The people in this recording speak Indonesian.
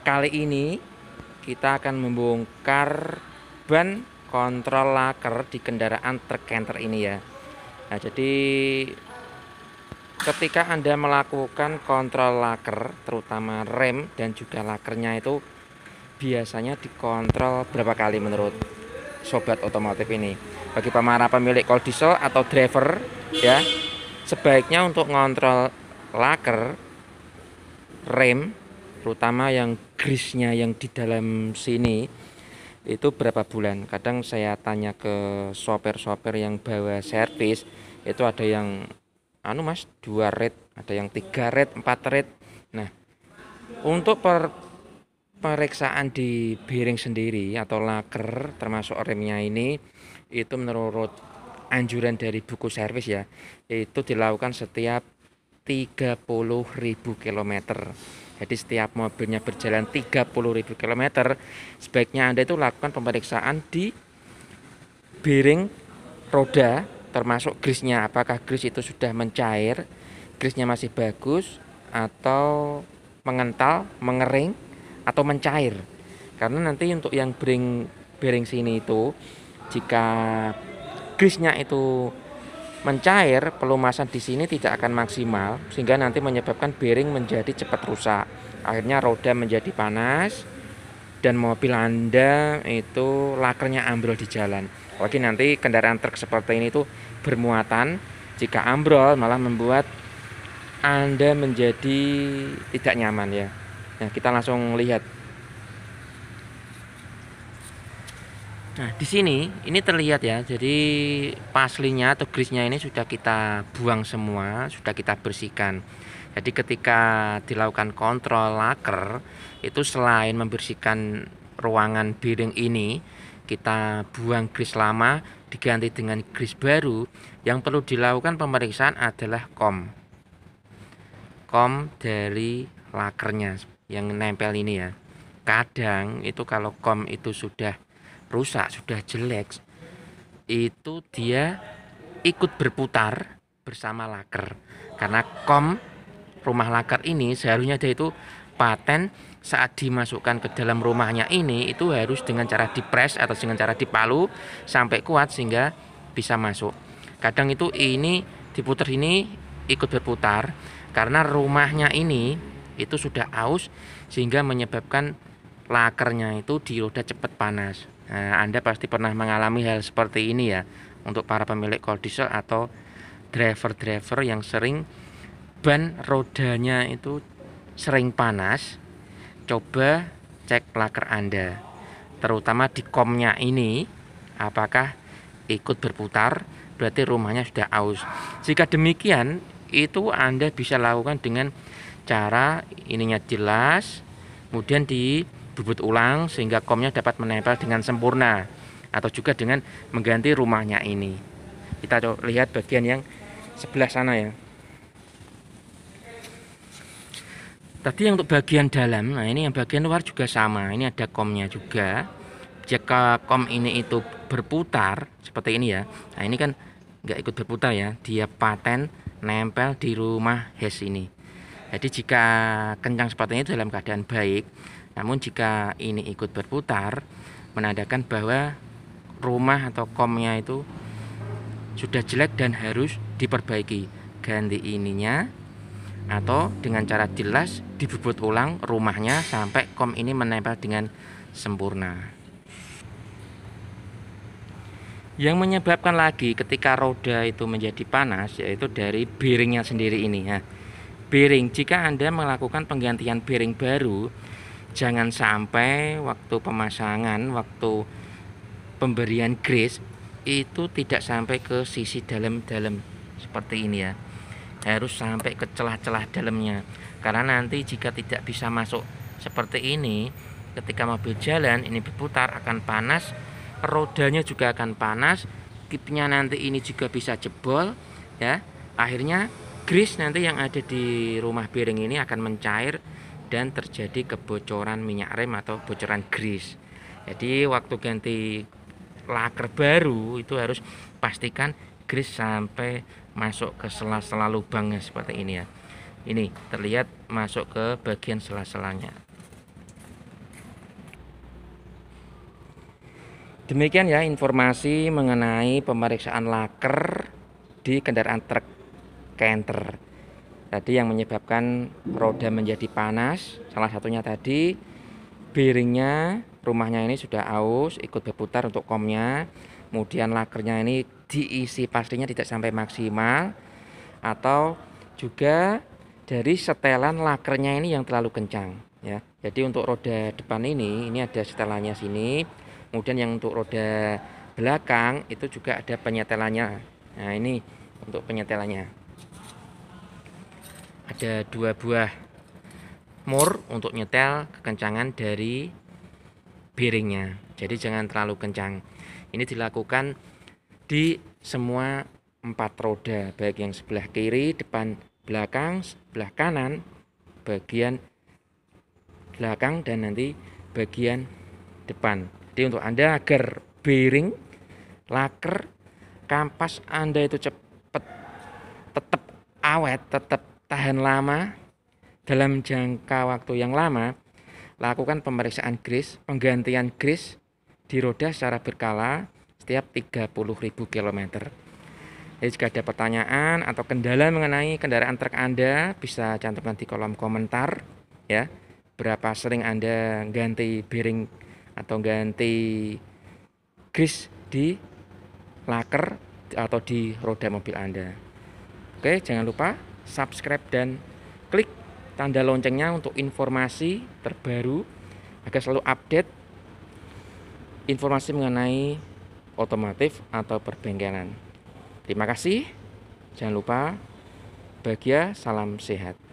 Kali ini kita akan membongkar ban kontrol laker di kendaraan truk canter ini ya. Nah, jadi ketika Anda melakukan kontrol laker, terutama rem dan juga lakernya, itu biasanya dikontrol berapa kali menurut sobat otomotif ini? Bagi para pemilik kol diesel atau driver ya, sebaiknya untuk ngontrol laker, rem, terutama yang grease-nya yang di dalam sini, itu berapa bulan. Kadang saya tanya ke sopir-sopir yang bawa servis, itu ada yang mas 2 red, ada yang 3 red, 4 red. Nah, untuk pemeriksaan di bearing sendiri atau laker termasuk remnya ini, itu menurut anjuran dari buku servis ya, itu dilakukan setiap 30.000 km. Jadi setiap mobilnya berjalan 30.000 km, sebaiknya Anda itu lakukan pemeriksaan di bearing roda, termasuk grease-nya. Apakah grease itu sudah mencair, grease-nya masih bagus, atau mengental, mengering, atau mencair. Karena nanti untuk yang bearing sini itu, jika grease-nya itu mencair, pelumasan di sini tidak akan maksimal, sehingga nanti menyebabkan bearing menjadi cepat rusak. Akhirnya roda menjadi panas dan mobil Anda itu lakernya ambrol di jalan. Apalagi nanti kendaraan truk seperti ini itu bermuatan, jika ambrol malah membuat Anda menjadi tidak nyaman ya. Nah, kita langsung lihat. Nah, di sini ini terlihat ya, jadi paslinya atau grease-nya ini sudah kita buang semua, sudah kita bersihkan. Jadi ketika dilakukan kontrol laker, itu selain membersihkan ruangan bearing ini, kita buang grease lama diganti dengan grease baru. Yang perlu dilakukan pemeriksaan adalah kom dari lakernya yang nempel ini ya. Kadang itu kalau kom itu sudah rusak, sudah jelek, itu dia ikut berputar bersama laker. Karena kom rumah laker ini seharusnya dia itu paten, saat dimasukkan ke dalam rumahnya ini itu harus dengan cara dipres atau dengan cara dipalu sampai kuat sehingga bisa masuk. Kadang itu ini diputar, ini ikut berputar karena rumahnya ini itu sudah aus sehingga menyebabkan lakernya itu di roda cepat panas. Nah, Anda pasti pernah mengalami hal seperti ini ya, untuk para pemilik kol diesel atau driver-driver yang sering ban rodanya itu sering panas. Coba cek laker Anda, terutama di komnya ini, apakah ikut berputar, berarti rumahnya sudah aus. Jika demikian, itu Anda bisa lakukan dengan cara ininya dilas, kemudian di bubut ulang sehingga komnya dapat menempel dengan sempurna, atau juga dengan mengganti rumahnya ini. Kita coba lihat bagian yang sebelah sana ya. Tadi yang untuk bagian dalam, nah ini yang bagian luar juga sama, ini ada komnya juga. Jika kom ini itu berputar seperti ini ya, nah ini kan nggak ikut berputar ya, dia paten nempel di rumah HES ini. Jadi jika kencang seperti ini dalam keadaan baik, namun jika ini ikut berputar, menandakan bahwa rumah atau komnya itu sudah jelek dan harus diperbaiki. Ganti ininya atau dengan cara dilas, dibubut ulang rumahnya sampai kom ini menempel dengan sempurna. Yang menyebabkan lagi ketika roda itu menjadi panas yaitu dari bearingnya sendiri ini ya. Bearing, jika Anda melakukan penggantian bearing baru, jangan sampai waktu pemasangan, waktu pemberian grease itu tidak sampai ke sisi dalam-dalam seperti ini ya. Harus sampai ke celah-celah dalamnya. Karena nanti jika tidak bisa masuk seperti ini, ketika mobil jalan ini berputar akan panas, rodanya juga akan panas, kipnya nanti ini juga bisa jebol ya. Akhirnya grease nanti yang ada di rumah bearing ini akan mencair dan terjadi kebocoran minyak rem atau bocoran grease. Jadi waktu ganti laker baru itu harus pastikan grease sampai masuk ke sela-sela lubangnya seperti ini ya. Ini terlihat masuk ke bagian sela-selanya. Demikian ya informasi mengenai pemeriksaan laker di kendaraan truk Canter. Tadi yang menyebabkan roda menjadi panas, salah satunya tadi bearingnya, rumahnya ini sudah aus, ikut berputar untuk komnya. Kemudian lakernya ini diisi pastinya tidak sampai maksimal, atau juga dari setelan lakernya ini yang terlalu kencang ya. Jadi untuk roda depan ini ada setelannya sini. Kemudian yang untuk roda belakang itu juga ada penyetelannya. Nah, ini untuk penyetelannya. Ada dua buah mur untuk nyetel kekencangan dari bearingnya. Jadi jangan terlalu kencang. Ini dilakukan di semua empat roda, baik yang sebelah kiri, depan, belakang, sebelah kanan, bagian belakang, dan nanti bagian depan. Jadi untuk Anda agar bearing, laker, kampas Anda itu cepat, tetap awet, tetap tahan lama dalam jangka waktu yang lama, lakukan pemeriksaan grease, penggantian grease di roda secara berkala setiap 30.000 km. Jadi jika ada pertanyaan atau kendala mengenai kendaraan truk Anda, bisa cantumkan di kolom komentar ya. Berapa sering Anda ganti bearing atau ganti grease di laker atau di roda mobil Anda. Oke, jangan lupa subscribe dan klik tanda loncengnya untuk informasi terbaru agar selalu update informasi mengenai otomotif atau perbengkelan. Terima kasih, jangan lupa bahagia, salam sehat.